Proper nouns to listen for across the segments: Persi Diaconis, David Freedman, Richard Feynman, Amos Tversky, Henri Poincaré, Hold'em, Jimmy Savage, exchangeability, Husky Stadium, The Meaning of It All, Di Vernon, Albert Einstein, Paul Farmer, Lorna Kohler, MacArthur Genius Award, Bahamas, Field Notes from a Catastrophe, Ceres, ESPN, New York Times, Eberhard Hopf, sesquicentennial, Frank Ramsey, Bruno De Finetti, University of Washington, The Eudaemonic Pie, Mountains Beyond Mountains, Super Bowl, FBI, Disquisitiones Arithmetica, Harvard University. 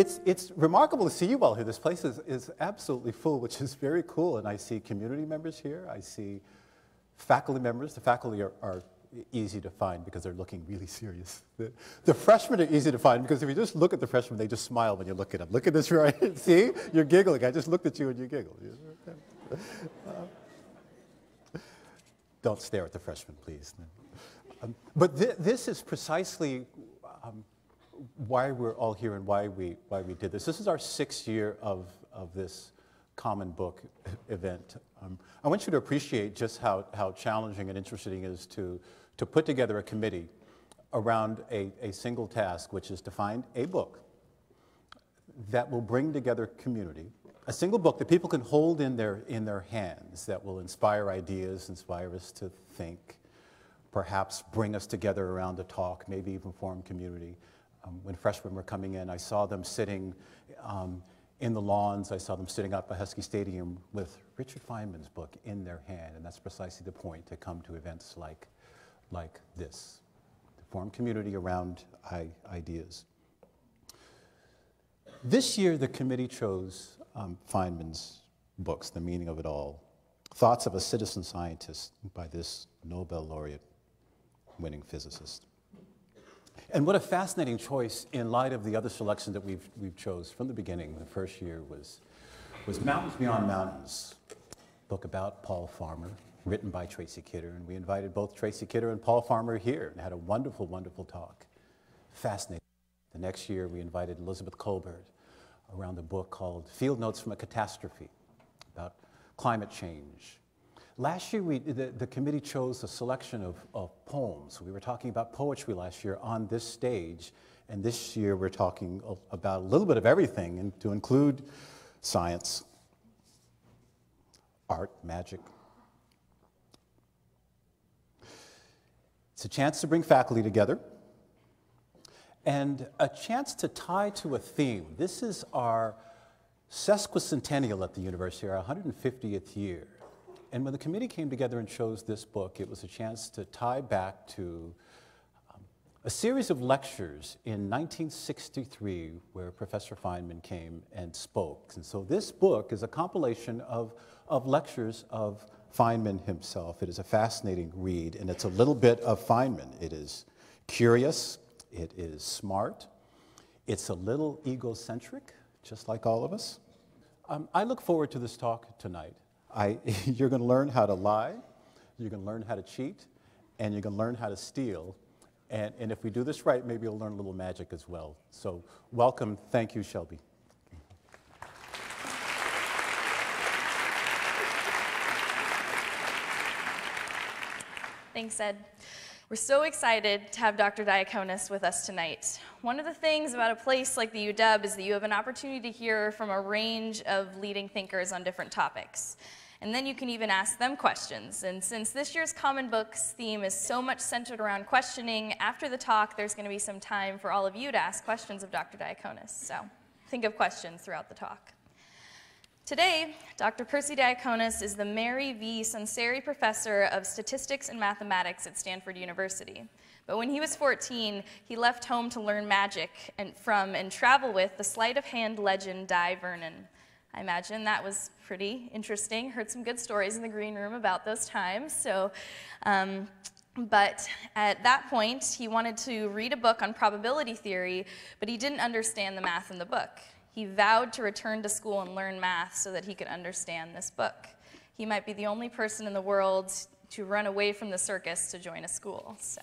it's remarkable to see you all here. This place is absolutely full, which is very cool. And I see community members here. I see faculty members. The faculty are easy to find because they're looking really serious. The freshmen are easy to find because if you just look at the freshmen, they just smile when you look at them. Look at this, right? See? You're giggling. I just looked at you and you giggled. Don't stare at the freshmen, please. But this is precisely why we're all here and why we did this. This is our 6th year of this common book event. I want you to appreciate just how challenging and interesting it is to put together a committee around a single task, which is to find a book that will bring together community, a single book that people can hold in their hands that will inspire ideas, inspire us to think, perhaps bring us together around a talk, maybe even form community. When freshmen were coming in, I saw them sitting in the lawns. I saw them sitting out by Husky Stadium with Richard Feynman's book in their hand, and that's precisely the point, to come to events like this, to form community around ideas. This year, the committee chose Feynman's books, The Meaning of It All, Thoughts of a Citizen Scientist by this Nobel Laureate-winning physicist. And what a fascinating choice in light of the other selection that we've chose from the beginning. The first year was Mountains Beyond Mountains, a book about Paul Farmer, written by Tracy Kidder. And we invited both Tracy Kidder and Paul Farmer here and had a wonderful, wonderful talk. Fascinating. The next year, we invited Elizabeth Kolbert around a book called Field Notes from a Catastrophe, about climate change. Last year, the committee chose a selection of poems. We were talking about poetry last year on this stage, and this year we're talking about a little bit of everything, and to include science, art, magic. It's a chance to bring faculty together, and a chance to tie to a theme. This is our sesquicentennial at the university, our 150th year. And when the committee came together and chose this book, it was a chance to tie back to a series of lectures in 1963 where Professor Feynman came and spoke. And so this book is a compilation of lectures of Feynman himself. It is a fascinating read, and it's a little bit of Feynman. It is curious, it is smart, it's a little egocentric, just like all of us. I look forward to this talk tonight. You're going to learn how to lie, you're going to learn how to cheat, and you're going to learn how to steal. And if we do this right, maybe you'll learn a little magic as well. So welcome. Thank you, Shelby. Thanks, Ed. We're so excited to have Dr. Diaconis with us tonight. One of the things about a place like the UW is that you have an opportunity to hear from a range of leading thinkers on different topics. And then you can even ask them questions. And since this year's Common Books theme is so much centered around questioning, after the talk there's going to be some time for all of you to ask questions of Dr. Diaconis. So think of questions throughout the talk. Today, Dr. Persi Diaconis is the Mary V. Sunseri Professor of Statistics and Mathematics at Stanford University. But when he was 14, he left home to learn magic and travel with the sleight-of-hand legend Di Vernon. I imagine that was pretty interesting. Heard some good stories in the green room about those times. So, but at that point, he wanted to read a book on probability theory, but he didn't understand the math in the book. He vowed to return to school and learn math so that he could understand this book. He might be the only person in the world to run away from the circus to join a school. So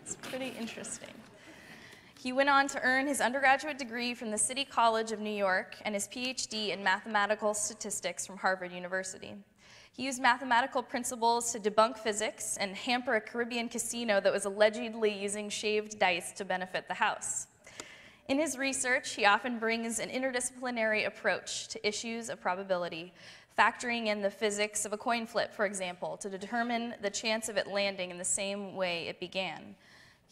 it's pretty interesting. He went on to earn his undergraduate degree from the City College of New York and his PhD in mathematical statistics from Harvard University. He used mathematical principles to debunk physics and hamper a Caribbean casino that was allegedly using shaved dice to benefit the house. In his research, he often brings an interdisciplinary approach to issues of probability, factoring in the physics of a coin flip, for example, to determine the chance of it landing in the same way it began.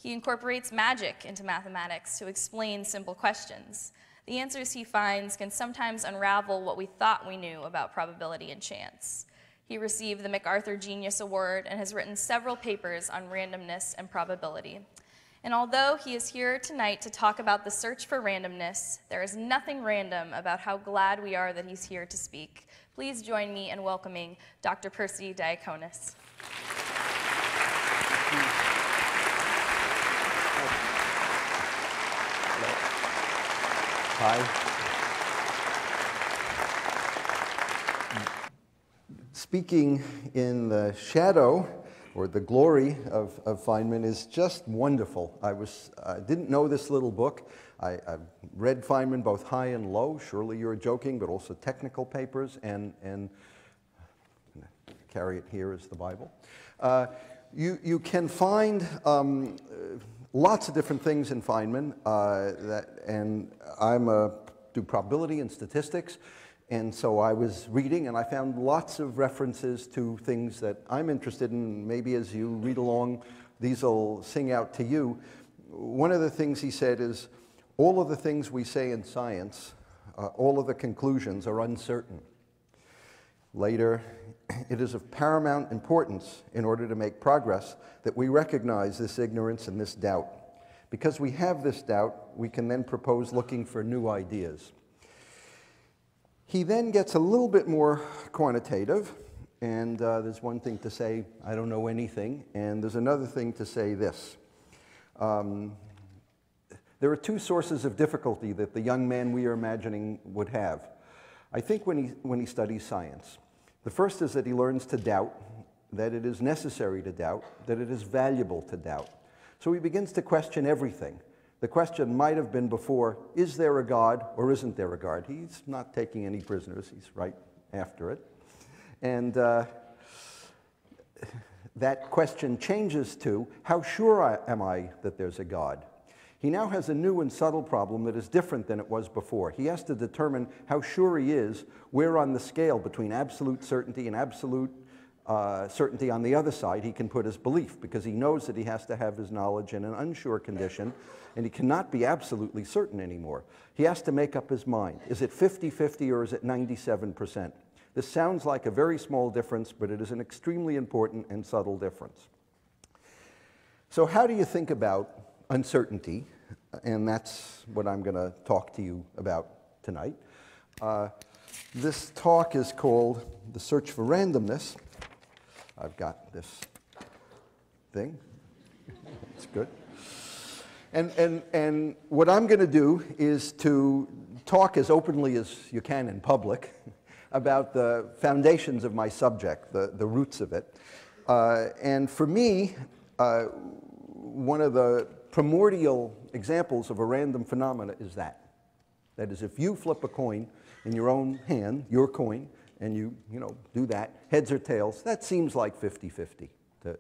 He incorporates magic into mathematics to explain simple questions. The answers he finds can sometimes unravel what we thought we knew about probability and chance. He received the MacArthur Genius Award and has written several papers on randomness and probability. And although he is here tonight to talk about the search for randomness, there is nothing random about how glad we are that he's here to speak. Please join me in welcoming Dr. Persi Diaconis. Hi. Speaking in the shadow or the glory of Feynman is just wonderful. I didn't know this little book. I read Feynman both high and low, surely you're joking, but also technical papers, and carry it here as the Bible. You can find lots of different things in Feynman, and I do probability and statistics, and so I was reading and I found lots of references to things that I'm interested in. Maybe as you read along, these will sing out to you. One of the things he said is, all of the things we say in science, all of the conclusions are uncertain. Later, it is of paramount importance in order to make progress that we recognize this ignorance and this doubt. Because we have this doubt, we can then propose looking for new ideas. He then gets a little bit more quantitative, and there's one thing to say, I don't know anything, and there's another thing to say this. There are two sources of difficulty that the young man we are imagining would have, I think, when he studies science. The first is that he learns to doubt, that it is necessary to doubt, that it is valuable to doubt. So he begins to question everything. The question might have been before, is there a God or isn't there a God? He's not taking any prisoners, he's right after it. And that question changes to, how sure am I that there's a God? He now has a new and subtle problem that is different than it was before. He has to determine how sure he is, where on the scale between absolute certainty and absolute certainty on the other side he can put his belief, because he knows that he has to have his knowledge in an unsure condition, and he cannot be absolutely certain anymore. He has to make up his mind. Is it 50-50 or is it 97%? This sounds like a very small difference, but it is an extremely important and subtle difference. So how do you think about uncertainty? And that's what I'm going to talk to you about tonight. This talk is called The Search for Randomness. I've got this thing. It's good. And what I'm going to do is to talk as openly as you can in public about the foundations of my subject, the roots of it. And for me, one of the primordial examples of a random phenomena is that. That is, if you flip a coin in your own hand, your coin, and you do that, heads or tails, that seems like 50-50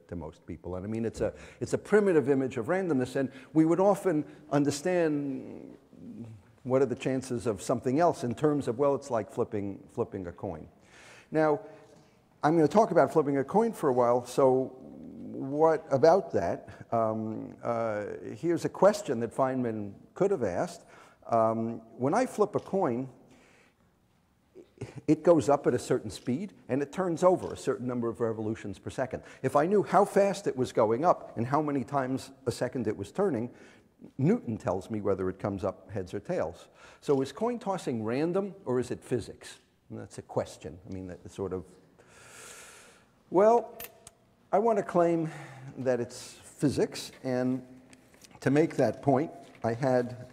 to most people. And I mean, it's a primitive image of randomness, and we would often understand what are the chances of something else in terms of, well, it's like flipping a coin. Now, I'm going to talk about flipping a coin for a while, so what about that? Here's a question that Feynman could have asked. When I flip a coin, it goes up at a certain speed and it turns over a certain number of revolutions per second. If I knew how fast it was going up and how many times a second it was turning, Newton tells me whether it comes up heads or tails. So is coin tossing random or is it physics? And that's a question. I mean, that's sort of, well, I want to claim that it's physics, and to make that point, I had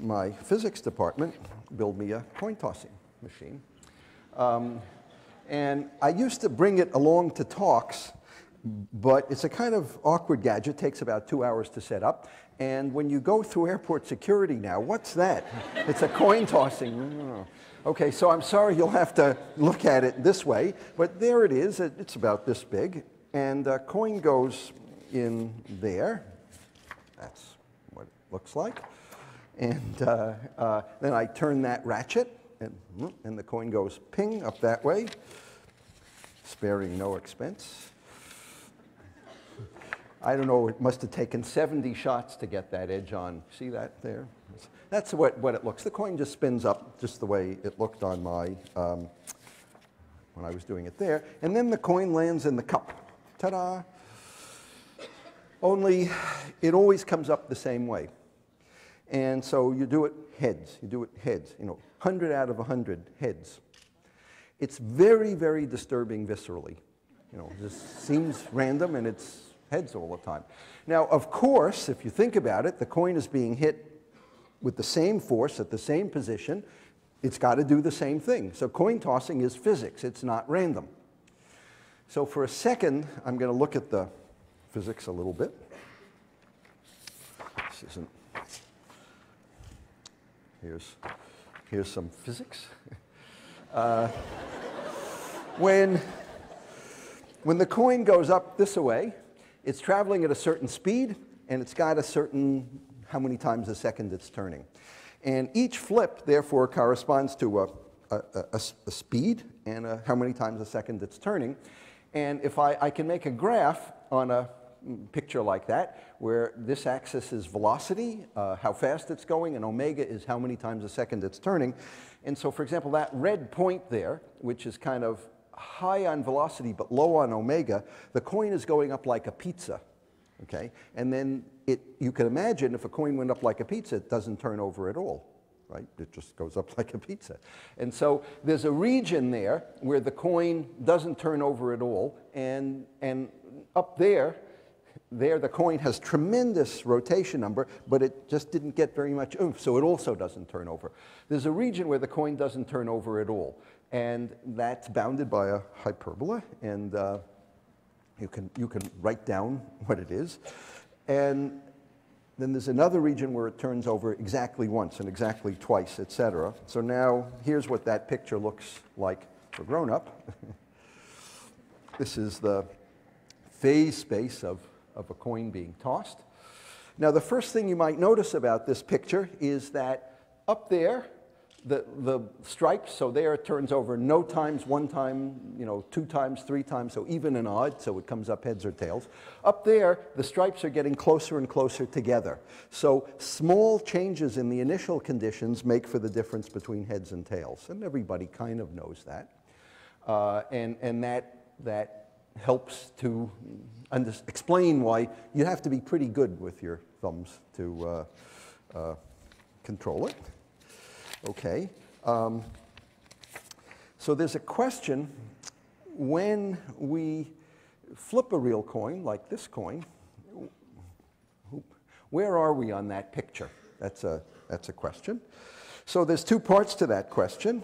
my physics department build me a coin tossing machine. And I used to bring it along to talks, but it's a kind of awkward gadget, takes about 2 hours to set up, and when you go through airport security now, what's that? It's a coin tossing. Okay, so I'm sorry you'll have to look at it this way, but there it is. It's about this big, and a coin goes in there. That's what it looks like. And then I turn that ratchet, and the coin goes ping up that way, sparing no expense. I don't know, it must have taken 70 shots to get that edge on. See that there? That's what it looks. The coin just spins up just the way it looked on my, when I was doing it there. And then the coin lands in the cup. Ta-da! Only it always comes up the same way. And so you do it heads. You do it heads. You know, 100 out of 100 heads. It's very, very disturbing viscerally. You know, it just seems random, and it's heads all the time. Now, of course, if you think about it, the coin is being hit with the same force at the same position. It's got to do the same thing. So coin tossing is physics. It's not random. So for a second, I'm going to look at the physics a little bit. This isn't. Here's some physics. When the coin goes up this way, it's traveling at a certain speed, and it's got a certain how many times a second it's turning. And each flip, therefore, corresponds to a speed and how many times a second it's turning. And if I can make a graph on a picture like that, where this axis is velocity, how fast it's going, and omega is how many times a second it's turning. And so, for example, that red point there, which is kind of high on velocity but low on omega, the coin is going up like a pizza, okay? And then you can imagine if a coin went up like a pizza, it doesn't turn over at all, right? It just goes up like a pizza. And so there's a region there where the coin doesn't turn over at all, and up there, the coin has tremendous rotation number, but it just didn't get very much oomph, so it also doesn't turn over. There's a region where the coin doesn't turn over at all, and that's bounded by a hyperbola, and you can write down what it is. And then there's another region where it turns over exactly once and exactly twice, et cetera. So now here's what that picture looks like for grown-up. This is the phase space of a coin being tossed. Now, the first thing you might notice about this picture is that up there, the stripes, so there it turns over no times, one time, you know, two times, three times, so even and odd, so it comes up heads or tails. Up there, the stripes are getting closer and closer together. So small changes in the initial conditions make for the difference between heads and tails, and everybody kind of knows that. And that helps to explain why you have to be pretty good with your thumbs to control it. Okay. So there's a question. When we flip a real coin, like this coin, where are we on that picture? That's a question. So there's two parts to that question.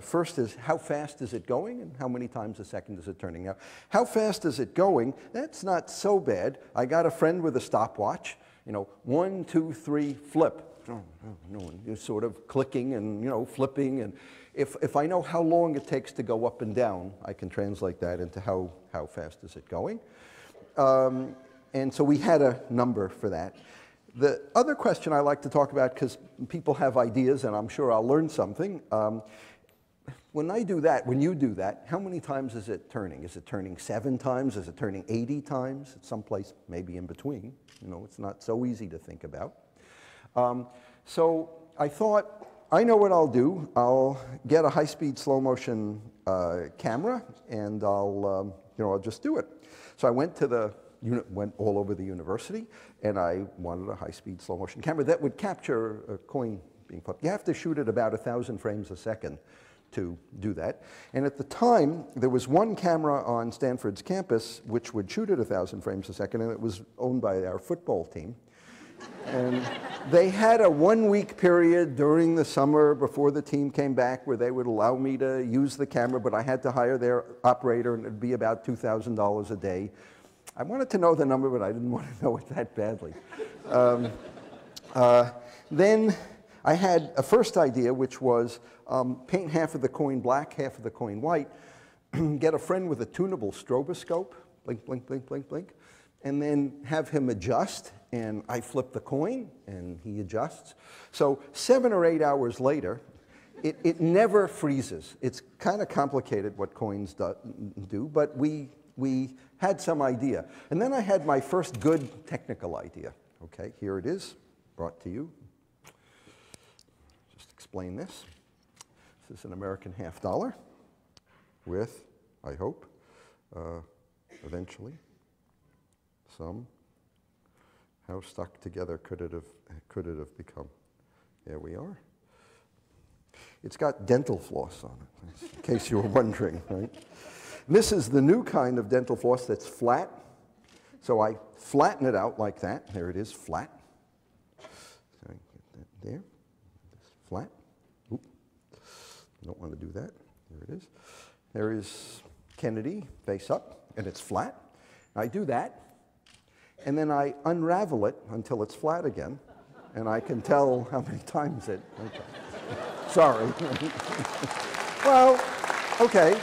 First is, how fast is it going, and how many times a second is it turning? Now, how fast is it going? That's not so bad. I got a friend with a stopwatch. You know, 1, 2, 3, flip. You're sort of clicking and, you know, flipping. And if I know how long it takes to go up and down, I can translate that into how fast is it going. And so we had a number for that. The other question I like to talk about, because people have ideas and I'm sure I'll learn something. When I do that, when you do that, how many times is it turning? Is it turning 7 times? Is it turning 80 times? It's someplace maybe in between. You know, it's not so easy to think about. So I thought, I know what I'll do. I'll get a high-speed slow-motion camera, and I'll just do it. So I went to the went all over the university, and I wanted a high-speed slow-motion camera that would capture a coin being flipped. You have to shoot at about 1,000 frames a second to do that. And at the time, there was one camera on Stanford's campus which would shoot at 1,000 frames a second, and it was owned by our football team. And they had a one-week period during the summer before the team came back where they would allow me to use the camera, but I had to hire their operator, and it would be about $2,000 a day. I wanted to know the number, but I didn't want to know it that badly. Then I had a first idea, which was paint half of the coin black, half of the coin white, get a friend with a tunable stroboscope, blink, blink, blink, blink, blink, and then have him adjust. And I flip the coin, and he adjusts. So 7 or 8 hours later, it never freezes. It's kind of complicated what coins do, but we had some idea. And then I had my first good technical idea. Okay, here it is, brought to you. Just explain this. This is an American $50 with, I hope, eventually, some How stuck together could it have become? There we are. It's got dental floss on it, in case you were wondering, right? This is the new kind of dental floss that's flat. So I flatten it out like that. There it is, flat. So I get that there. It's flat. Oop. Don't want to do that. There it is. There is Kennedy, face up, and it's flat. I do that, and then I unravel it until it's flat again, and I can tell how many times it. Okay. Sorry. Well, okay.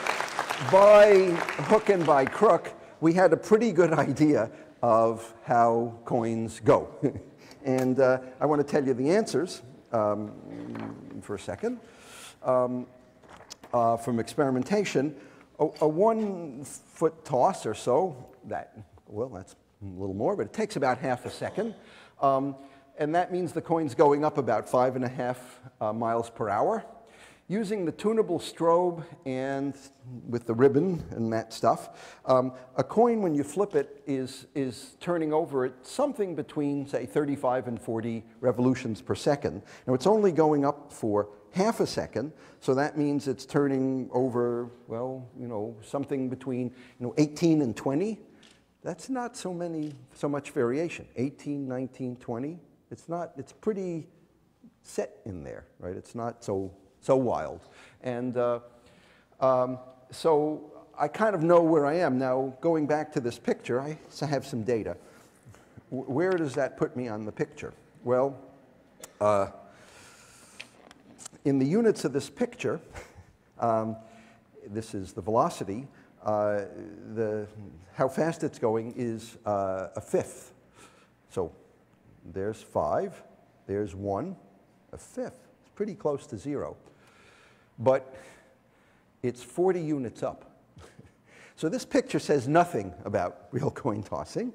By hook and by crook, we had a pretty good idea of how coins go. And I want to tell you the answers for a second. From experimentation, a 1-foot toss or so, that's a little more, but it takes about half a second. And that means the coin's going up about 5.5 miles per hour. Using the tunable strobe and with the ribbon and that stuff, a coin, when you flip it, is turning over at something between, say, 35 and 40 revolutions per second. Now, it's only going up for half a second, so that means it's turning over, well, you know, something between 18 and 20. That's not so much variation. 18, 19, 20. It's pretty set in there, right? It's not so wild. And so I kind of know where I am. Now, going back to this picture, I have some data. Where does that put me on the picture? Well, in the units of this picture, this is the velocity. How fast it's going is a fifth. So there's 5, there's 1, a fifth. It's pretty close to 0. But it's 40 units up. So this picture says nothing about real coin tossing,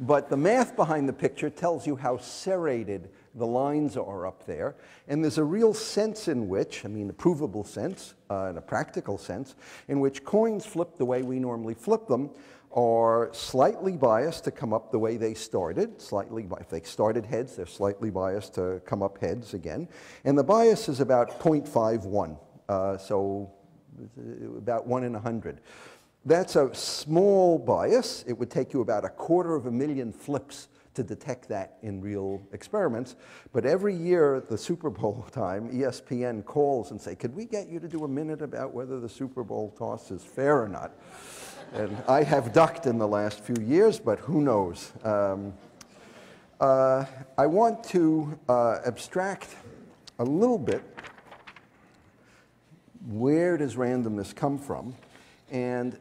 but the math behind the picture tells you how serrated the lines are up there. And there's a real sense in which, I mean a provable sense and a practical sense, in which coins flipped the way we normally flip them are slightly biased to come up the way they started. If they started heads, they're slightly biased to come up heads again. And the bias is about 0.51, so about 1 in 100. That's a small bias. It would take you about 250,000 flips to detect that in real experiments. But every year at the Super Bowl time, ESPN calls and say, could we get you to do a minute about whether the Super Bowl toss is fair or not? And I have ducked in the last few years, but who knows? I want to abstract a little bit. Where does randomness come from? And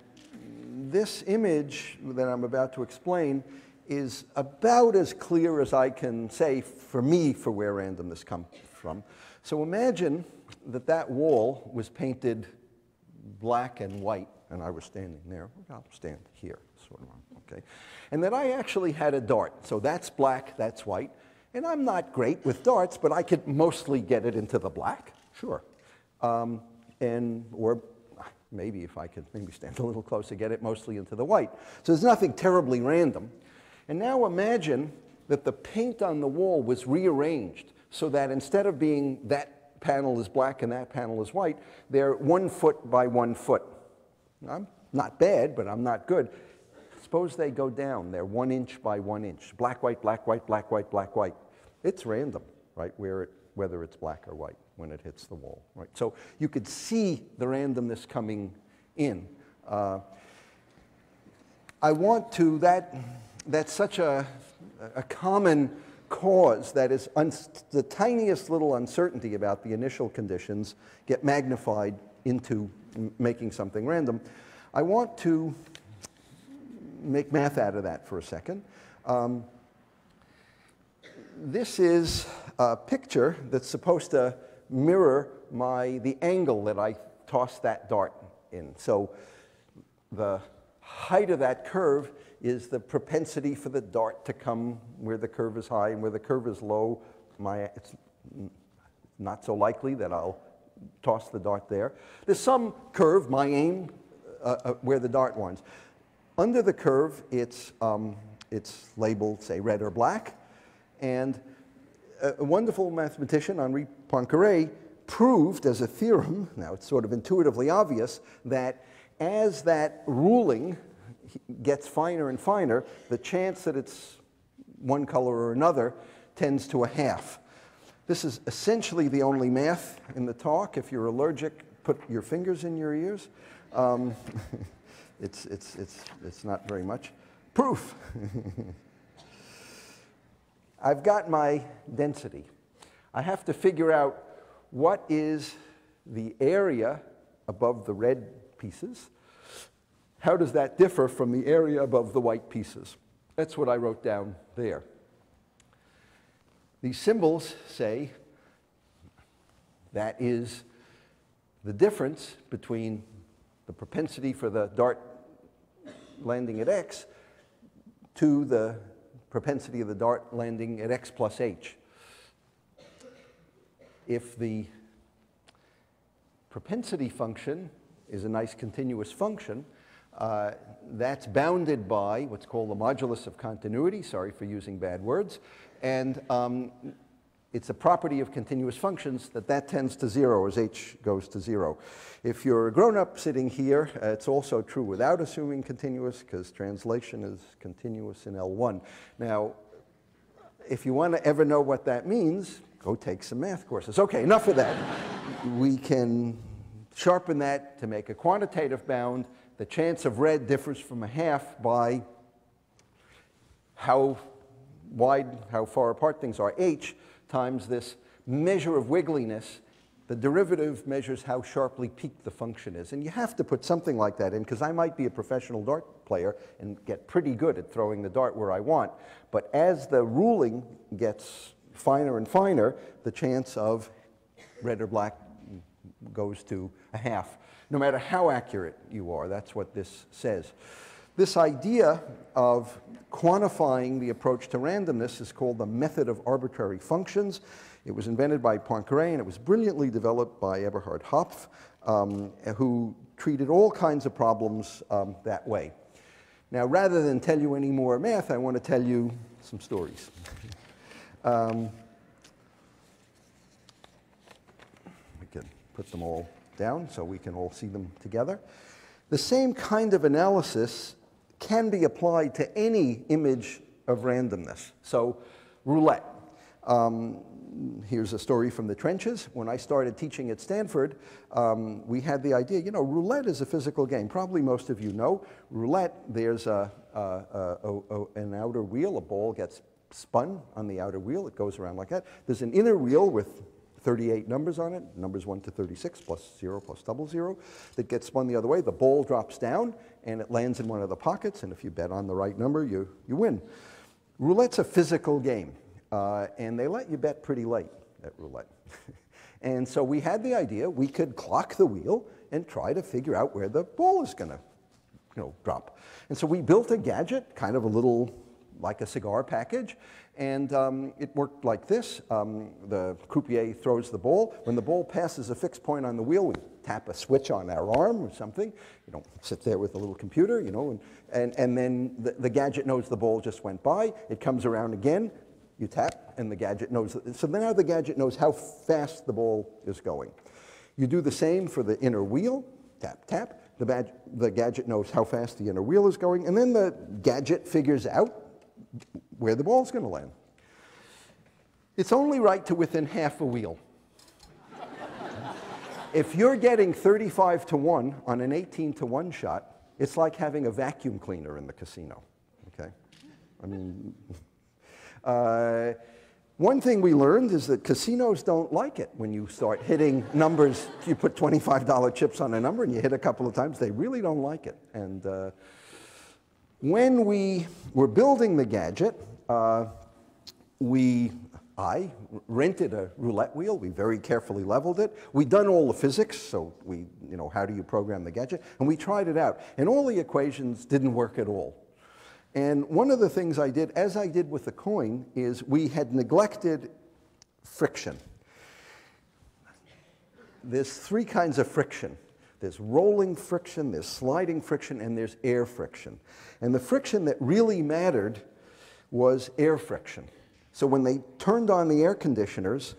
this image that I'm about to explain is about as clear as I can say for me for where randomness comes from. So imagine that that wall was painted black and white, and I was standing there. I'll stand here, sort of, okay? And that I actually had a dart. So that's black, that's white. And I'm not great with darts, but I could mostly get it into the black, sure. Or maybe if I could maybe stand a little closer, get it mostly into the white. So there's nothing terribly random. And now imagine that the paint on the wall was rearranged so that instead of being that panel is black and that panel is white, they're 1 foot by 1 foot. I'm not bad, but I'm not good. Suppose they go down. They're 1 inch by 1 inch. Black, white, black, white, black, white, black, white. It's random, right, whether it's black or white when it hits the wall, right? So you could see the randomness coming in. That's such a common cause that is the tiniest little uncertainty about the initial conditions get magnified into making something random. I want to make math out of that for a second. This is a picture that's supposed to mirror the angle that I tossed that dart in. So the height of that curve is the propensity for the dart to come where the curve is high and where the curve is low. It's not so likely that I'll toss the dart there. There's some curve, my aim, where the dart winds. Under the curve, it's labeled, say, red or black. And a wonderful mathematician, Henri Poincaré, proved as a theorem, now it's sort of intuitively obvious, that as that ruling gets finer and finer, the chance that it's one color or another tends to a half. This is essentially the only math in the talk. If you're allergic, put your fingers in your ears. It's not very much. Proof. I've got my density. I have to figure out what is the area above the red pieces. How does that differ from the area above the white pieces? That's what I wrote down there. These symbols say that is the difference between the propensity for the dart landing at x to the propensity of the dart landing at x plus h. If the propensity function is a nice continuous function, that's bounded by what's called the modulus of continuity. Sorry for using bad words. And it's a property of continuous functions that that tends to zero as h goes to zero. If you're a grown-up sitting here, it's also true without assuming continuous, because translation is continuous in L1. Now, if you want to ever know what that means, go take some math courses. OK, enough of that. We can sharpen that to make a quantitative bound. The chance of red differs from a half by how wide, how far apart things are, h times this measure of wiggliness. The derivative measures how sharply peaked the function is. And you have to put something like that in, because I might be a professional dart player and get pretty good at throwing the dart where I want. But as the ruling gets finer and finer, the chance of red or black goes to a half. No matter how accurate you are, that's what this says. This idea of quantifying the approach to randomness is called the method of arbitrary functions. It was invented by Poincaré, and it was brilliantly developed by Eberhard Hopf, who treated all kinds of problems that way. Now, rather than tell you any more math, I want to tell you some stories. We can put them all down so we can all see them together. The same kind of analysis can be applied to any image of randomness. So roulette. Here's a story from the trenches. When I started teaching at Stanford, we had the idea, you know, roulette is a physical game. Probably most of you know roulette. There's an outer wheel. A ball gets spun on the outer wheel. It goes around like that. There's an inner wheel with 38 numbers on it, numbers 1 to 36, plus 0, plus double 0, that gets spun the other way. The ball drops down, and it lands in one of the pockets. And if you bet on the right number, you win. Roulette's a physical game. And they let you bet pretty late at roulette. And so we had the idea we could clock the wheel and try to figure out where the ball is going to drop. And so we built a gadget, kind of a little like a cigar package. And it worked like this. The croupier throws the ball. When the ball passes a fixed point on the wheel, we tap a switch on our arm or something. You don't sit there with a little computer, and then the gadget knows the ball just went by. It comes around again. You tap, and the gadget knows. So now the gadget knows how fast the ball is going. You do the same for the inner wheel. Tap, tap. The gadget knows how fast the inner wheel is going. And then the gadget figures out where the ball's going to land. It's only right to within half a wheel. If you're getting 35 to 1 on an 18 to 1 shot, it's like having a vacuum cleaner in the casino. Okay? I mean, one thing we learned is that casinos don't like it when you start hitting numbers. You put $25 chips on a number and you hit a couple of times, they really don't like it. And when we were building the gadget, I rented a roulette wheel. We very carefully leveled it. We'd done all the physics, so we, how do you program the gadget? And we tried it out. And all the equations didn't work at all. And one of the things I did, as I did with the coin, is we had neglected friction. There's three kinds of friction. There's rolling friction, there's sliding friction, and there's air friction. And the friction that really mattered was air friction. So when they turned on the air conditioners,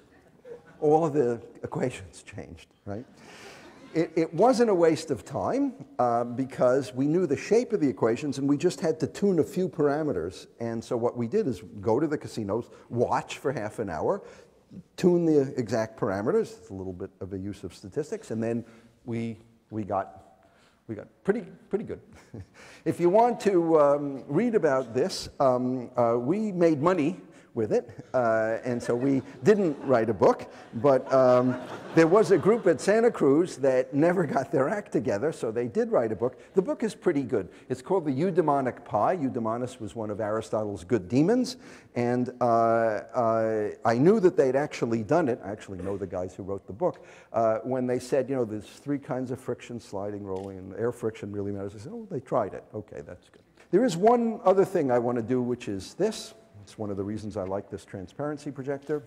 all of the equations changed, right? It wasn't a waste of time because we knew the shape of the equations and we just had to tune a few parameters. And so what we did is go to the casinos, watch for half an hour, tune the exact parameters. It's a little bit of a use of statistics, and then we got pretty good. If you want to read about this, we made money with it, and so we didn't write a book, but there was a group at Santa Cruz that never got their act together, so they did write a book. The book is pretty good. It's called The Eudaemonic Pie. Eudaemonis was one of Aristotle's good demons, and I knew that they'd actually done it. I actually know the guys who wrote the book. When they said, you know, there's three kinds of friction, sliding, rolling, and air friction really matters, I said, oh, they tried it. Okay, that's good. There is one other thing I want to do, which is this. It's one of the reasons I like this transparency projector.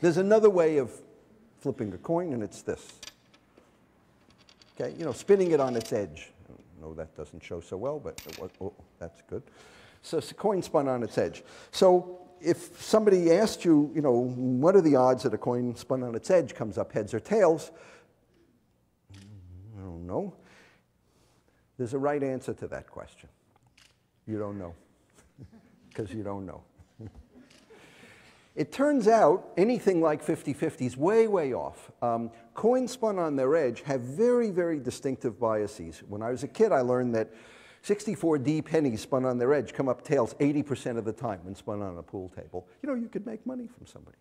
There's another way of flipping a coin, and it's this. Okay, you know, spinning it on its edge. No, that doesn't show so well, but it was, oh, that's good. So it's a coin spun on its edge. So if somebody asked you, you know, what are the odds that a coin spun on its edge comes up heads or tails? I don't know. There's a right answer to that question. You don't know. Because you don't know. It turns out anything like 50-50 is way, way off. Coins spun on their edge have very, very distinctive biases. When I was a kid, I learned that 64D pennies spun on their edge come up tails 80% of the time when spun on a pool table. You know, you could make money from somebody.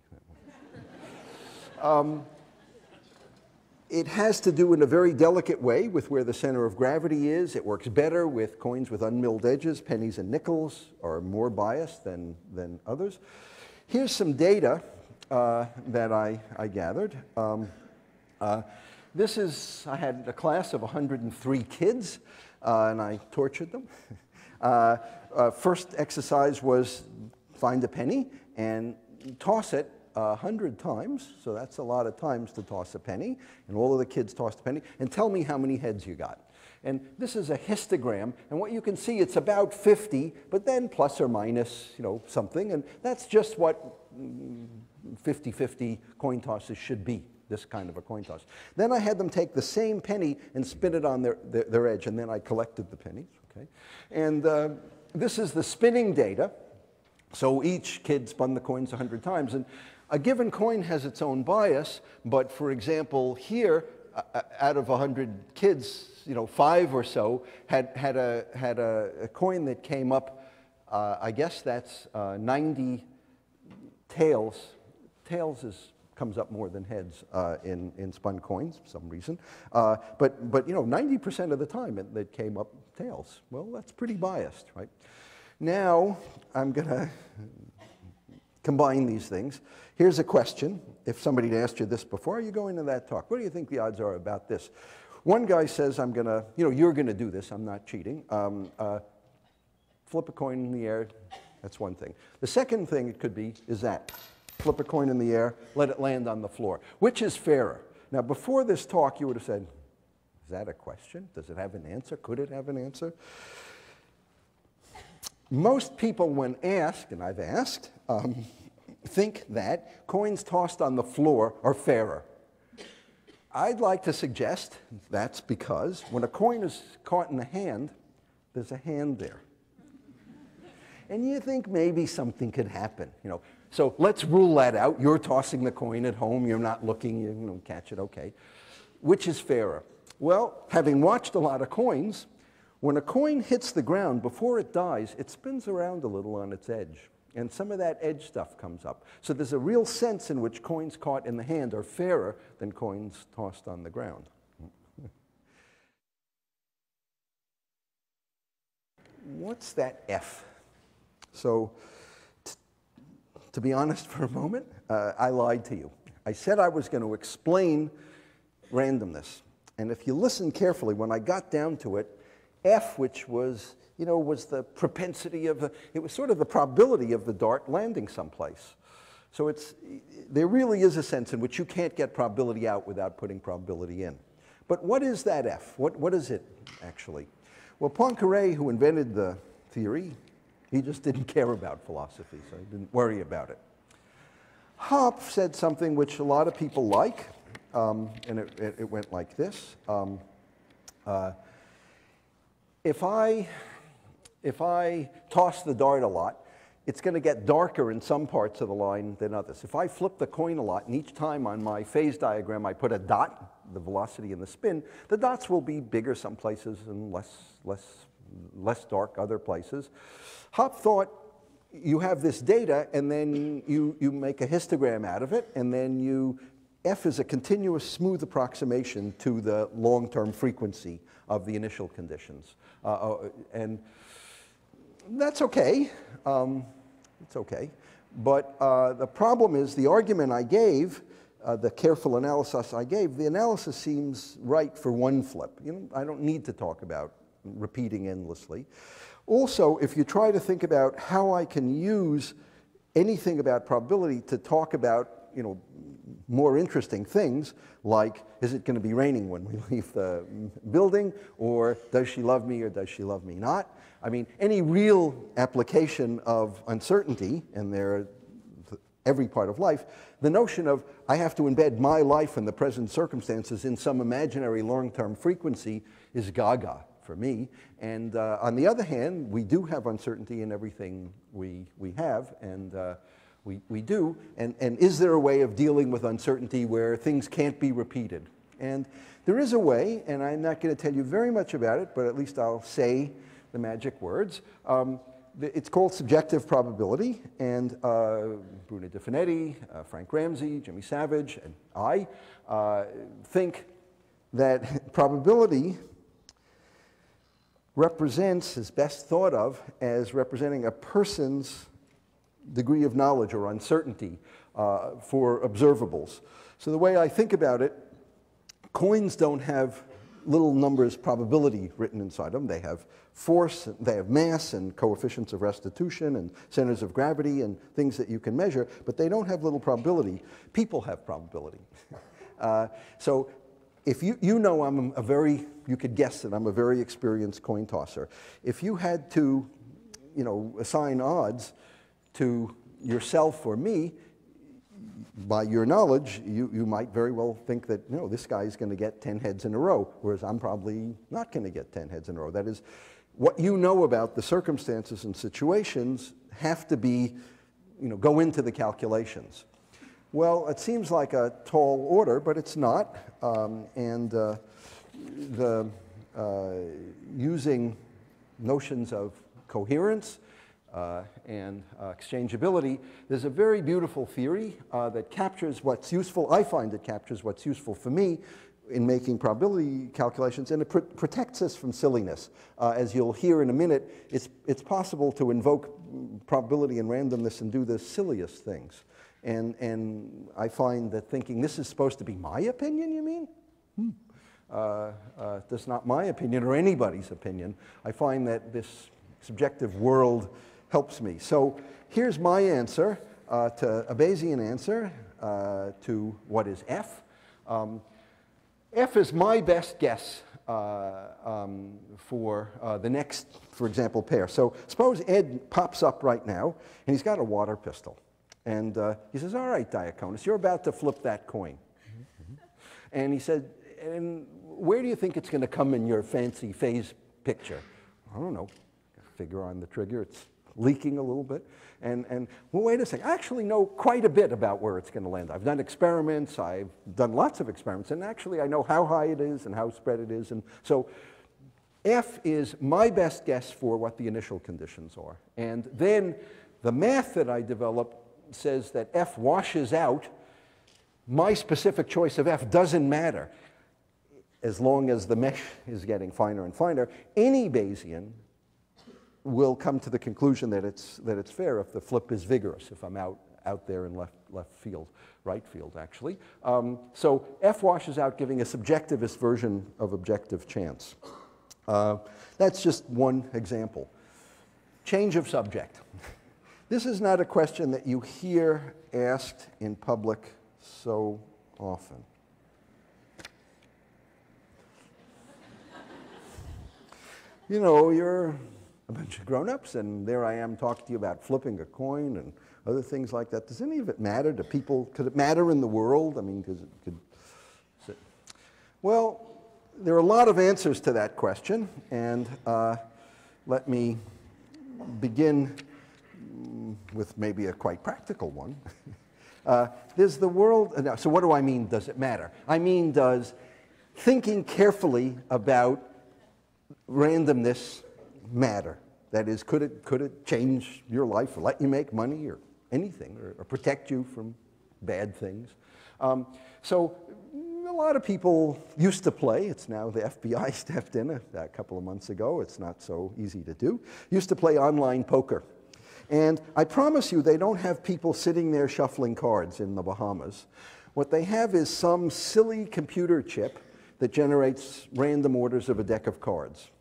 It has to do in a very delicate way with where the center of gravity is. It works better with coins with unmilled edges. Pennies and nickels are more biased than others. Here's some data that I gathered. This is, I had a class of 103 kids, and I tortured them. First exercise was find a penny and toss it 100 times, so that's a lot of times to toss a penny, and all of the kids tossed a penny, and tell me how many heads you got. And this is a histogram, and what you can see, it's about 50, but then plus or minus, you know, something, and that's just what 50-50 coin tosses should be, this kind of a coin toss. Then I had them take the same penny and spin it on their edge, and then I collected the pennies, okay? And this is the spinning data, so each kid spun the coins 100 times, and a given coin has its own bias, but for example, here, out of 100 kids, you know, 5 or so had a coin that came up, I guess that's 90 tails. Tails comes up more than heads in spun coins for some reason. But you know, 90% of the time it came up tails. Well, that's pretty biased, right? Now, I'm gonna combine these things. Here's a question. If somebody had asked you this before you go into that talk, what do you think the odds are about this? One guy says, I'm gonna, you know, you're gonna do this, I'm not cheating. Flip a coin in the air, that's one thing. The second thing it could be is that. Flip a coin in the air, let it land on the floor. Which is fairer? Now before this talk you would have said, is that a question? Does it have an answer? Could it have an answer? Most people, when asked, and I've asked, think that coins tossed on the floor are fairer. I'd like to suggest that's because when a coin is caught in the hand, there's a hand there. And you think maybe something could happen, you know. So let's rule that out. You're tossing the coin at home. You're not looking. You know, catch it. Okay. Which is fairer? Well, having watched a lot of coins, when a coin hits the ground, before it dies, it spins around a little on its edge, and some of that edge stuff comes up. So there's a real sense in which coins caught in the hand are fairer than coins tossed on the ground. What's that F? So, to be honest for a moment, I lied to you. I said I was going to explain randomness, and if you listen carefully, when I got down to it, F, which was, you know, was the propensity of, it was sort of the probability of the dart landing someplace. So it's, there really is a sense in which you can't get probability out without putting probability in. But what is that F? What is it, actually? Well, Poincaré, who invented the theory, He just didn't care about philosophy, so he didn't worry about it. Hopf said something which a lot of people like, and it went like this. If I toss the dart a lot, it's going to get darker in some parts of the line than others. If I flip the coin a lot, and each time on my phase diagram I put a dot, the velocity and the spin, the dots will be bigger some places and less dark other places. Hopf thought you have this data, and then you make a histogram out of it, and then F is a continuous smooth approximation to the long-term frequency of the initial conditions. And that's okay. It's okay. But the problem is the argument I gave, the careful analysis I gave, the analysis seems right for one flip. You know, I don't need to talk about repeating endlessly. Also, if you try to think about how I can use anything about probability to talk about, you know, more interesting things, like is it going to be raining when we leave the building, or does she love me or does she love me not? I mean, any real application of uncertainty, and there every part of life, the notion of I have to embed my life and the present circumstances in some imaginary long-term frequency is gaga for me. And on the other hand, we do have uncertainty in everything we have, and we do. And is there a way of dealing with uncertainty where things can't be repeated? And there is a way, and I'm not going to tell you very much about it, but at least I'll say the magic words. It's called subjective probability, and Bruno De Finetti, Frank Ramsey, Jimmy Savage, and I think that probability represents, is best thought of as representing a person's degree of knowledge or uncertainty for observables. So the way I think about it, coins don't have little numbers probability written inside them. They have force, they have mass and coefficients of restitution and centers of gravity and things that you can measure, but they don't have little probability. People have probability. So if you know I'm a very, you could guess that I'm a very experienced coin tosser. If you had to, you know, assign odds to yourself or me, by your knowledge, you might very well think that, you know, this guy's going to get 10 heads in a row, whereas I'm probably not going to get 10 heads in a row. That is, what you know about the circumstances and situations have to be, you know, go into the calculations. Well, it seems like a tall order, but it's not. Using notions of coherence, and exchangeability, there's a very beautiful theory that captures what's useful. I find it captures what's useful for me in making probability calculations, and it protects us from silliness. As you'll hear in a minute, it's possible to invoke probability and randomness and do the silliest things. And I find that thinking, this is supposed to be my opinion, you mean? That's not my opinion or anybody's opinion. I find that this subjective world helps me. So here's my answer to a Bayesian answer to what is F. F is my best guess for the next, for example, pair. So suppose Ed pops up right now, and he's got a water pistol. And he says, all right, Diaconis, you're about to flip that coin. And he said, and where do you think it's going to come in your fancy phase picture? I don't know. Figure on the trigger. It's leaking a little bit. And well, wait a second. I actually know quite a bit about where it's going to land. I've done experiments. I've done lots of experiments. And actually, I know how high it is and how spread it is. And so F is my best guess for what the initial conditions are. And then the math that I develop says that F washes out. My specific choice of F doesn't matter as long as the mesh is getting finer and finer. Any Bayesian will come to the conclusion that it's fair if the flip is vigorous, if I'm out there in left field, right field actually. So F washes out, giving a subjectivist version of objective chance. That's just one example. Change of subject. This is not a question that you hear asked in public so often. You know, you're a bunch of grown-ups, and there I am talking to you about flipping a coin and other things like that. Does any of it matter to people? Could it matter in the world? I mean, because it could... Well, there are a lot of answers to that question, and let me begin with maybe a quite practical one. There's the world... So what do I mean, does it matter? I mean, does thinking carefully about randomness matter? That is, could it change your life or let you make money or anything, or protect you from bad things? So a lot of people used to play. It's now the FBI stepped in a couple of months ago. It's not so easy to do. Used to play online poker. And I promise you they don't have people sitting there shuffling cards in the Bahamas. What they have is some silly computer chip that generates random orders of a deck of cards.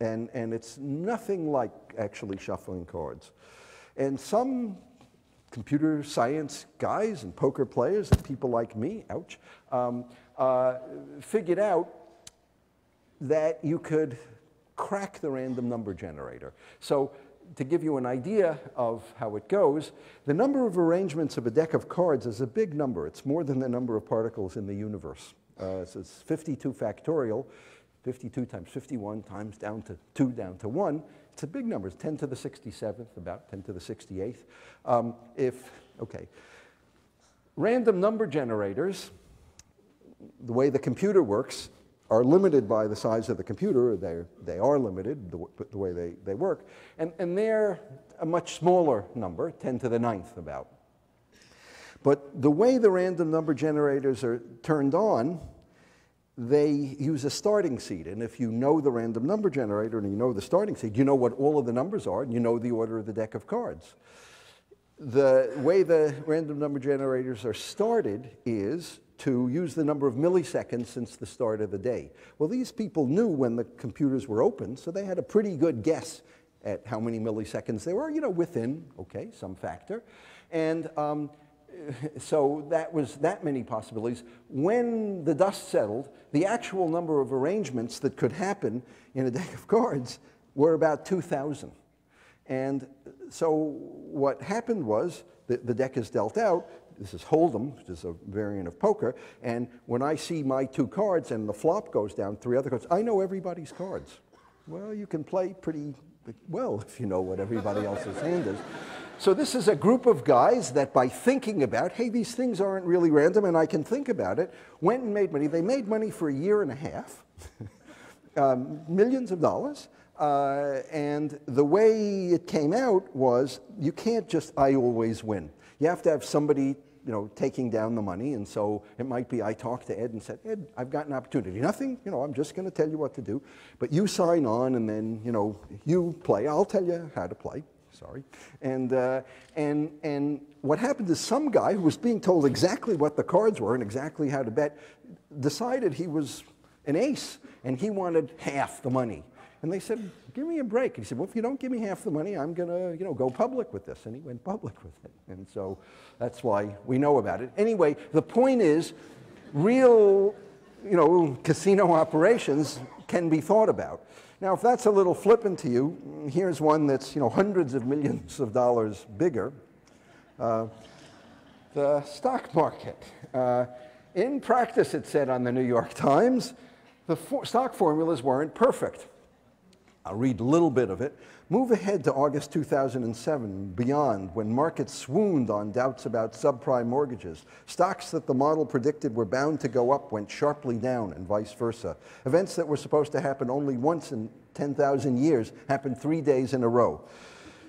And it's nothing like actually shuffling cards. And some computer science guys and poker players and people like me, ouch, figured out that you could crack the random number generator. So to give you an idea of how it goes, the number of arrangements of a deck of cards is a big number. It's more than the number of particles in the universe. So it's 52 factorial. 52 times 51 times down to 2 down to 1. It's a big number. It's 10 to the 67th, about 10 to the 68th. Random number generators, the way the computer works, are limited by the size of the computer. They are limited the way they work. And they're a much smaller number, 10 to the 9th about. But the way the random number generators are turned on, they use a starting seed, and if you know the random number generator and you know the starting seed, you know what all of the numbers are, and you know the order of the deck of cards. The way the random number generators are started is to use the number of milliseconds since the start of the day. Well, these people knew when the computers were open, so they had a pretty good guess at how many milliseconds they were, you know, within, okay, some factor. And so that was that many possibilities. When the dust settled, the actual number of arrangements that could happen in a deck of cards were about 2,000. And so what happened was the deck is dealt out. This is Hold'em, which is a variant of poker. And when I see my two cards and the flop goes down, three other cards, I know everybody's cards. Well, you can play pretty well if you know what everybody else's hand is. So this is a group of guys that by thinking about, hey, these things aren't really random and I can think about it, went and made money. They made money for a year and a half, millions of dollars. And the way it came out was you can't just I always win. You have to have somebody, you know, taking down the money. And so it might be I talked to Ed and said, Ed, I've got an opportunity. Nothing, you know, I'm just going to tell you what to do. But you sign on and then, you know, you play. I'll tell you how to play. Sorry. And what happened is some guy who was being told exactly what the cards were and exactly how to bet decided he was an ace and he wanted half the money. And they said, give me a break. He said, well, if you don't give me half the money, I'm going to, you know, go public with this. And he went public with it. And so that's why we know about it. Anyway, the point is real, you know, casino operations can be thought about. Now, if that's a little flippant to you, here's one that's, you know, hundreds of millions of dollars bigger. The stock market. In practice, it said on the New York Times, the stock formulas weren't perfect. I'll read a little bit of it. Move ahead to August 2007 beyond, when markets swooned on doubts about subprime mortgages. Stocks that the model predicted were bound to go up went sharply down, and vice versa. Events that were supposed to happen only once in 10,000 years happened 3 days in a row.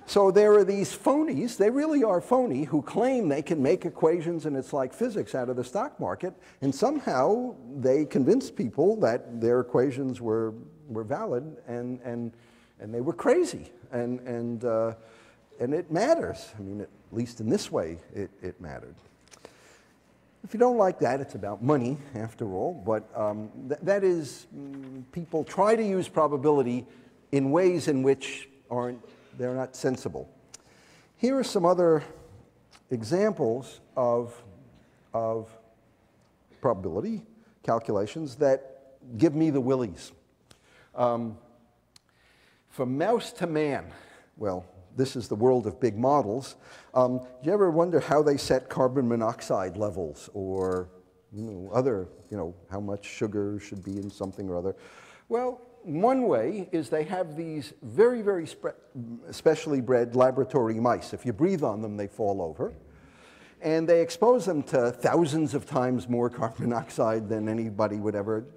So there are these phonies, they really are phony, who claim they can make equations and it's like physics out of the stock market, and somehow they convince people that their equations were valid, and they were crazy, and it matters. I mean, at least in this way, it mattered. If you don't like that, it's about money, after all, but that is, people try to use probability in ways in which they're not sensible. Here are some other examples of probability calculations that give me the willies. From mouse to man, well, this is the world of big models. Do you ever wonder how they set carbon monoxide levels or other, how much sugar should be in something or other? Well, one way is they have these very, very specially bred laboratory mice. If you breathe on them, they fall over. And they expose them to thousands of times more carbon monoxide than anybody would ever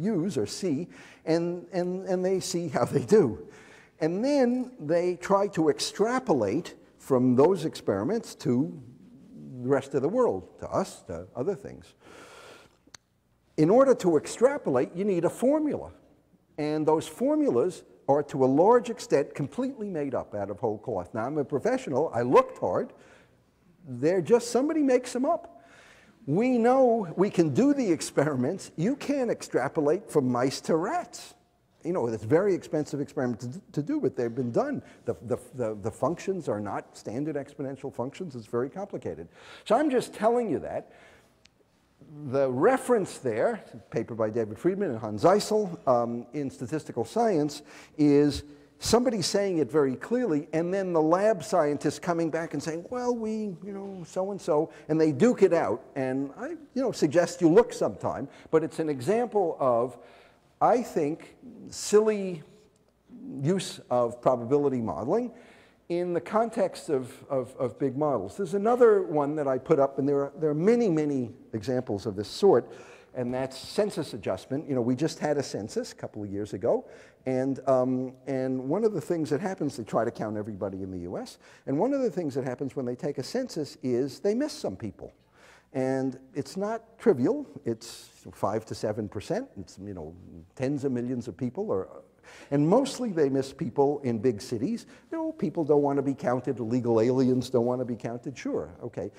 use or see, and they see how they do. And then they try to extrapolate from those experiments to the rest of the world, to us, to other things. In order to extrapolate, you need a formula. And those formulas are, to a large extent, completely made up out of whole cloth. Now, I'm a professional. I looked hard. They're just, somebody makes them up. We know we can do the experiments. You can't extrapolate from mice to rats. It's very expensive experiments to do, but they've been done. The functions are not standard exponential functions. It's very complicated. So I'm just telling you that. The reference there, a paper by David Freedman and Hans Zeisel in Statistical Science, is somebody saying it very clearly, and then the lab scientists coming back and saying, well, we, so-and-so, and they duke it out. And I, suggest you look sometime, but it's an example of, I think, silly use of probability modeling in the context of big models. There's another one that I put up, and there are many, many examples of this sort, and that's census adjustment. We just had a census a couple of years ago, and one of the things that happens, they try to count everybody in the US, and one of the things that happens when they take a census is they miss some people. And it's not trivial. It's 5 to 7%. It's tens of millions of people, and mostly they miss people in big cities. People don't want to be counted. Illegal aliens don't want to be counted. Sure, okay.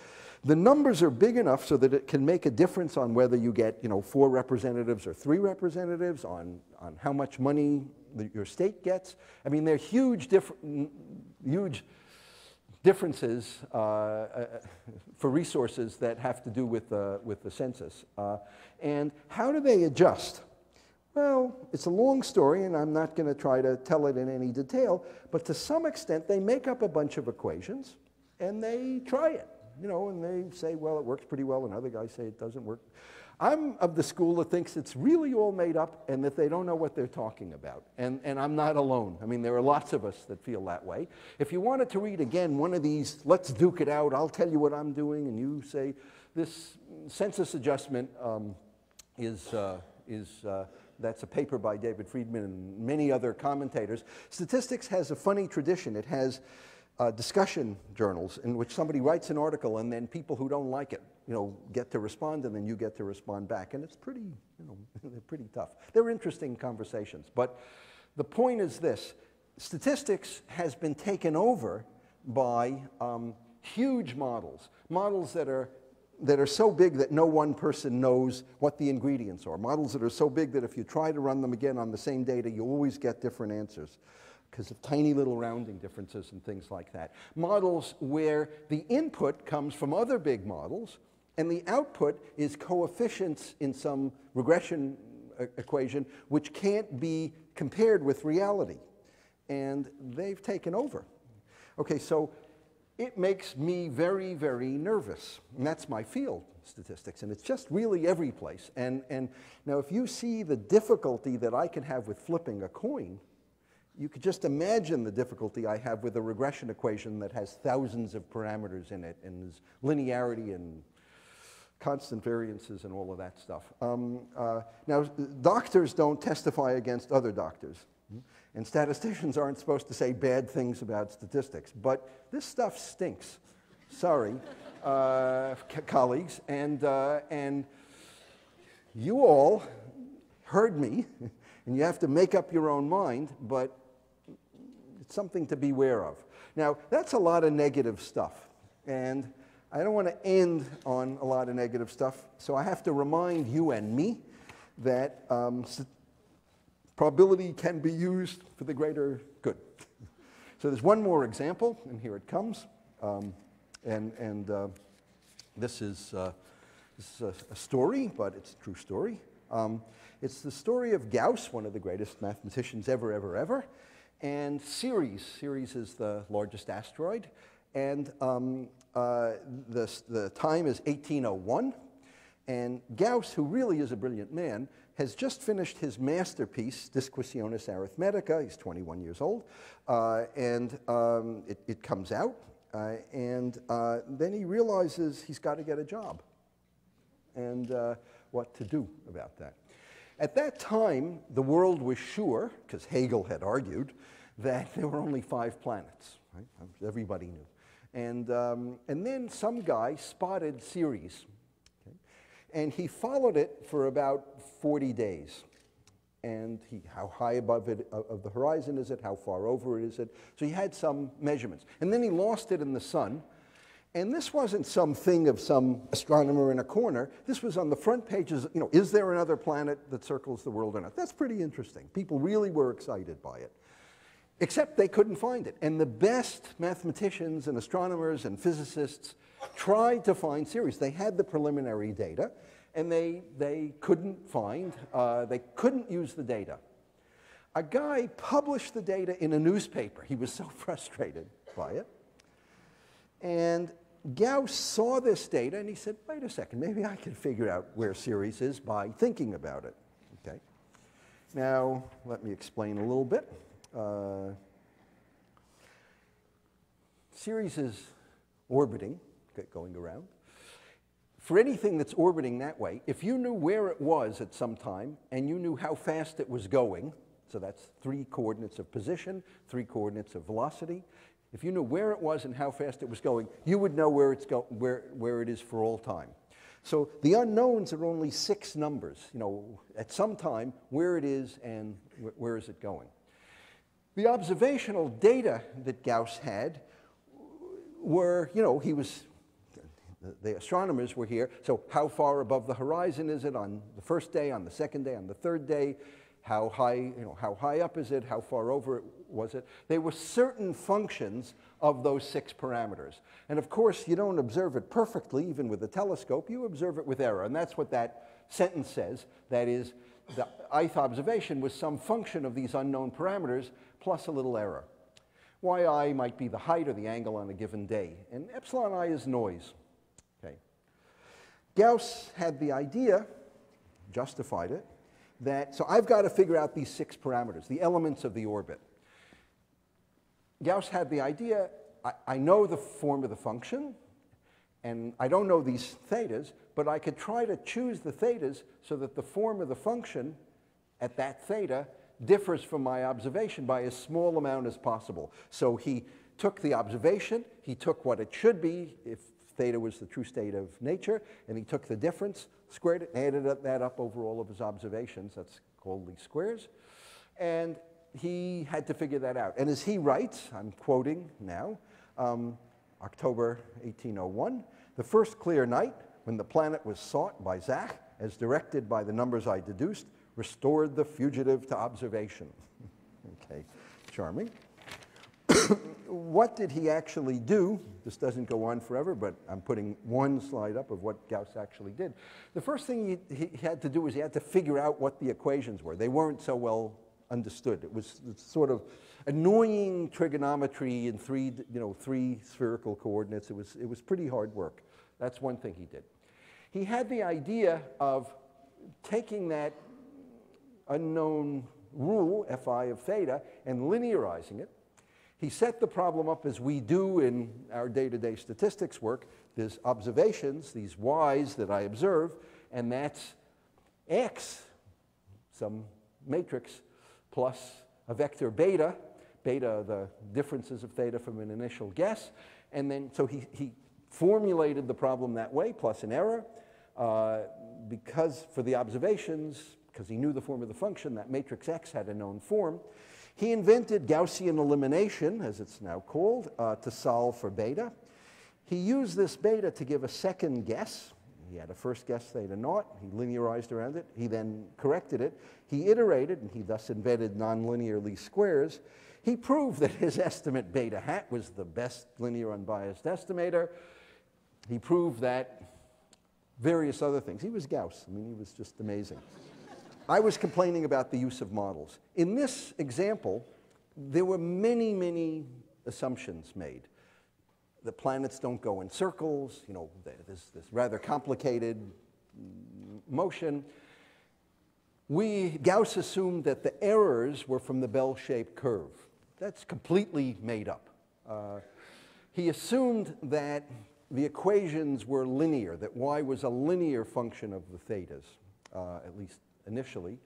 The numbers are big enough so that it can make a difference on whether you get 4 representatives or 3 representatives, on how much money your state gets. I mean, they're huge differences for resources that have to do with the census. And how do they adjust? Well, it's a long story, and I'm not going to try to tell it in any detail, but to some extent, they make up a bunch of equations, and they try it, and they say, well, it works pretty well, and other guys say it doesn't work. I'm of the school that thinks it's really all made up and that they don't know what they're talking about. And I'm not alone. I mean, there are lots of us that feel that way. If you wanted to read, again, one of these, let's duke it out, I'll tell you what I'm doing, and you say, this census adjustment that's a paper by David Freedman and many other commentators. Statistics has a funny tradition. It has discussion journals in which somebody writes an article, and then people who don't like it get to respond, and then you get to respond back. And it's pretty, they're pretty tough. They're interesting conversations. But the point is this. Statistics has been taken over by huge models, models that are so big that no one person knows what the ingredients are, models that are so big that if you try to run them again on the same data, you always get different answers, because of tiny little rounding differences and things like that. Models where the input comes from other big models, and the output is coefficients in some regression equation, which can't be compared with reality. And they've taken over. OK, so it makes me very, very nervous. And that's my field, statistics. And it's just really every place. And now, if you see the difficulty that I can have with flipping a coin, you could just imagine the difficulty I have with a regression equation that has thousands of parameters in it, and there's linearity and constant variances and all of that stuff. Now, doctors don't testify against other doctors, and statisticians aren't supposed to say bad things about statistics, but this stuff stinks. Sorry, colleagues, and you all heard me, and you have to make up your own mind, but it's something to beware of. Now, that's a lot of negative stuff, and I don't want to end on a lot of negative stuff, so I have to remind you and me that probability can be used for the greater good. So there's one more example, and here it comes. This is a story, but it's a true story. It's the story of Gauss, one of the greatest mathematicians ever, ever, ever. and Ceres. Ceres is the largest asteroid, and the time is 1801. And Gauss, who really is a brilliant man, has just finished his masterpiece, Disquisitiones Arithmetica. He's 21 years old, and it comes out. Then he realizes he's got to get a job and what to do about that. At that time, the world was sure, because Hegel had argued, that there were only 5 planets. Right? Everybody knew. And then some guy spotted Ceres. Okay? And he followed it for about 40 days. And how high above it, of the horizon is it? How far over it is it? So he had some measurements. And then he lost it in the sun. And this wasn't some thing of some astronomer in a corner. This was on the front pages, you know, is there another planet that circles the world or not? That's pretty interesting. People really were excited by it, except they couldn't find it. And the best mathematicians and astronomers and physicists tried to find Ceres. They had the preliminary data, and they couldn't find, they couldn't use the data. A guy published the data in a newspaper. He was so frustrated by it. And Gauss saw this data and he said, wait a second, maybe I can figure out where Ceres is by thinking about it. Okay. Now, let me explain a little bit. Ceres is orbiting, going around. For anything that's orbiting that way, if you knew where it was at some time and you knew how fast it was going, so that's 3 coordinates of position, 3 coordinates of velocity. If you knew where it was and how fast it was going, you would know where it's where it is for all time. So the unknowns are only 6 numbers, you know, at some time, where it is and where is it going. The observational data that Gauss had were, you know, he was, the astronomers were here, so how far above the horizon is it on the first day, on the second day, on the third day? How high, you know, how high up is it? How far over it was it? They were certain functions of those 6 parameters. And of course, you don't observe it perfectly, even with a telescope. You observe it with error. And that's what that sentence says. That is, the ith observation was some function of these unknown parameters plus a little error. Yi might be the height or the angle on a given day. And epsilon I is noise. Okay. Gauss had the idea, justified it, that, so I've got to figure out these 6 parameters, the elements of the orbit. Gauss had the idea, I know the form of the function, and I don't know these thetas, but I could try to choose the thetas so that the form of the function at that theta differs from my observation by as small amount as possible. So he took the observation, he took what it should be, if theta was the true state of nature, and he took the difference, squared it, added that up over all of his observations. That's called least squares. And he had to figure that out. And as he writes, I'm quoting now, October 1801, the first clear night when the planet was sought by Zach, as directed by the numbers I deduced, restored the fugitive to observation. Okay, charming. What did he actually do? This doesn't go on forever, but I'm putting one slide up of what Gauss actually did. The first thing he had to do was he had to figure out what the equations were. They weren't so well understood. It was sort of annoying trigonometry in 3 spherical coordinates. It was pretty hard work. That's one thing he did. He had the idea of taking that unknown rule, Fi of theta, and linearizing it. He set the problem up as we do in our day-to-day statistics work. There's observations, these y's that I observe, and that's x, some matrix, plus a vector beta, beta the differences of theta from an initial guess. And then, so he formulated the problem that way, plus an error, because for the observations, because he knew the form of the function, that matrix x had a known form. He invented Gaussian elimination, as it's now called, to solve for beta. He used this beta to give a second guess. He had a first guess theta naught. He linearized around it. He then corrected it. He iterated, and he thus invented nonlinear least squares. He proved that his estimate beta hat was the best linear unbiased estimator. He proved that various other things. He was Gauss. I mean, he was just amazing. I was complaining about the use of models. In this example, there were many, many assumptions made. The planets don't go in circles, you know, there's this rather complicated motion. Gauss assumed that the errors were from the bell-shaped curve. That's completely made up. He assumed that the equations were linear, that y was a linear function of the thetas, at least initially.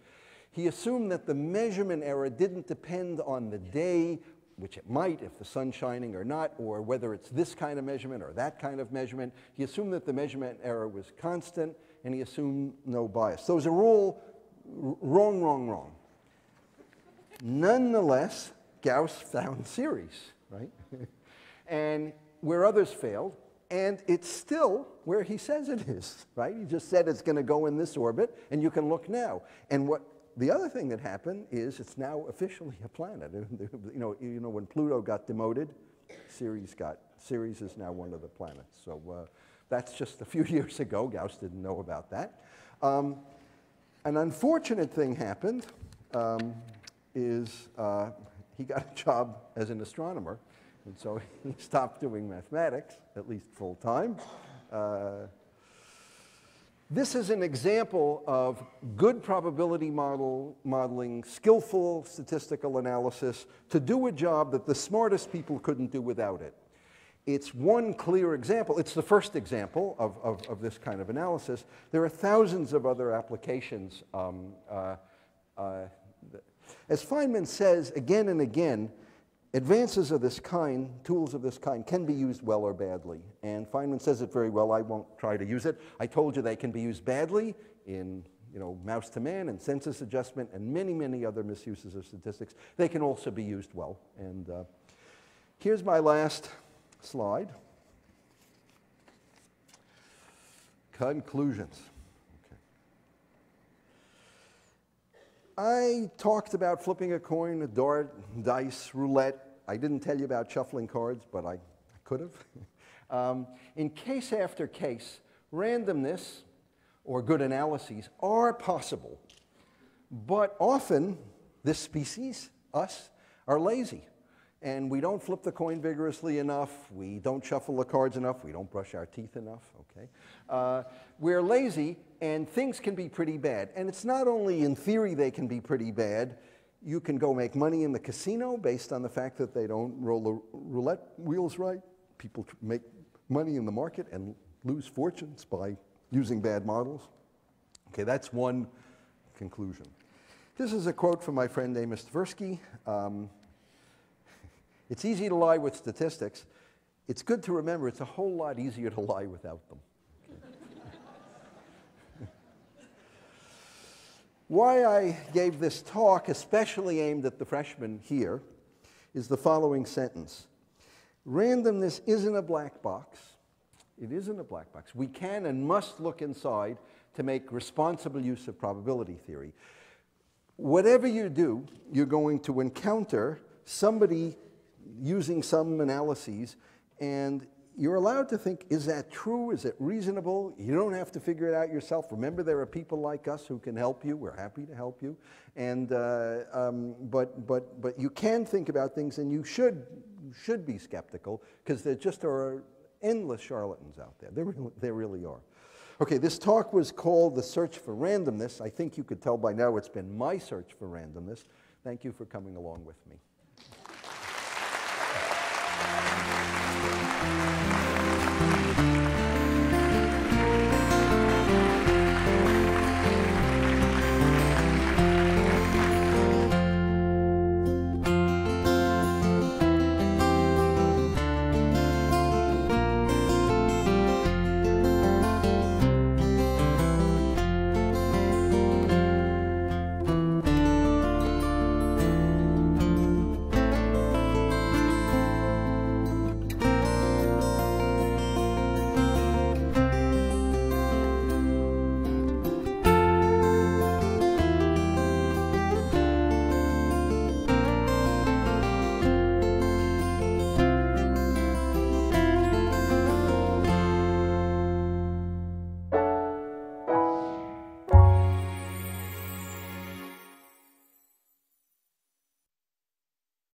He assumed that the measurement error didn't depend on the day, which it might if the sun's shining or not, or whether it's this kind of measurement or that kind of measurement. He assumed that the measurement error was constant, and he assumed no bias. Those are all wrong, wrong, wrong. Nonetheless, Gauss found Ceres, right? And where others failed, and it's still where he says it is, right? He just said it's going to go in this orbit, and you can look now. And what the other thing that happened is it's now officially a planet. You know, when Pluto got demoted, Ceres is now one of the planets. So that's just a few years ago. Gauss didn't know about that. An unfortunate thing happened is he got a job as an astronomer, and so he stopped doing mathematics, at least full time. This is an example of good probability modeling, skillful statistical analysis to do a job that the smartest people couldn't do without it. It's one clear example. It's the first example of this kind of analysis. There are thousands of other applications. As Feynman says again and again, advances of this kind, tools of this kind, can be used well or badly. And Feynman says it very well. I won't try to use it. I told you they can be used badly in, you know, mouse to man and census adjustment and many, many other misuses of statistics. They can also be used well. And here's my last slide. Conclusions. I talked about flipping a coin, a dart, dice, roulette. I didn't tell you about shuffling cards, but I could have. In case after case, randomness or good analyses are possible. But often, this species, us, are lazy. And we don't flip the coin vigorously enough. We don't shuffle the cards enough. We don't brush our teeth enough, okay? We're lazy, and things can be pretty bad. And it's not only in theory they can be pretty bad. You can go make money in the casino based on the fact that they don't roll the roulette wheels right. People make money in the market and lose fortunes by using bad models. Okay, that's one conclusion. This is a quote from my friend Amos Tversky. It's easy to lie with statistics. It's good to remember it's a whole lot easier to lie without them. Why I gave this talk, especially aimed at the freshmen here, is the following sentence. Randomness isn't a black box. It isn't a black box. We can and must look inside to make responsible use of probability theory. Whatever you do, you're going to encounter somebody using some analyses, and you're allowed to think, is that true? Is it reasonable? You don't have to figure it out yourself. Remember, there are people like us who can help you. We're happy to help you. And but you can think about things, and you should be skeptical, because there just are endless charlatans out there. There really are. Okay, this talk was called The Search for Randomness. I think you could tell by now it's been my search for randomness. Thank you for coming along with me. Thank you.